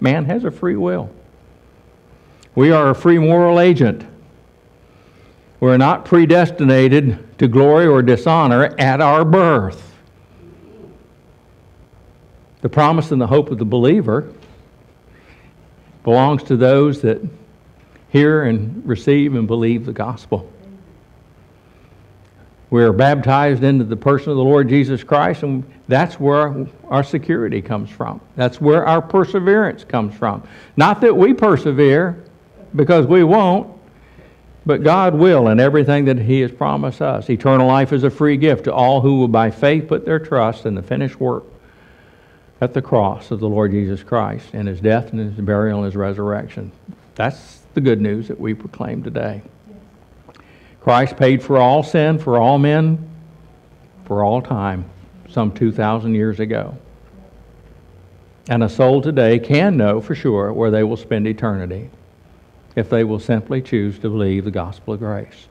Man has a free will. We are a free moral agent. We're not predestinated to glory or dishonor at our birth. The promise and the hope of the believer belongs to those that hear and receive and believe the gospel. We are baptized into the person of the Lord Jesus Christ, and that's where our security comes from. That's where our perseverance comes from. Not that we persevere, because we won't, but God will in everything that He has promised us. Eternal life is a free gift to all who will by faith put their trust in the finished work at the cross of the Lord Jesus Christ, in His death and His burial and His resurrection. That's the good news that we proclaim today. Christ paid for all sin, for all men, for all time, some 2,000 years ago. And a soul today can know for sure where they will spend eternity if they will simply choose to believe the gospel of grace.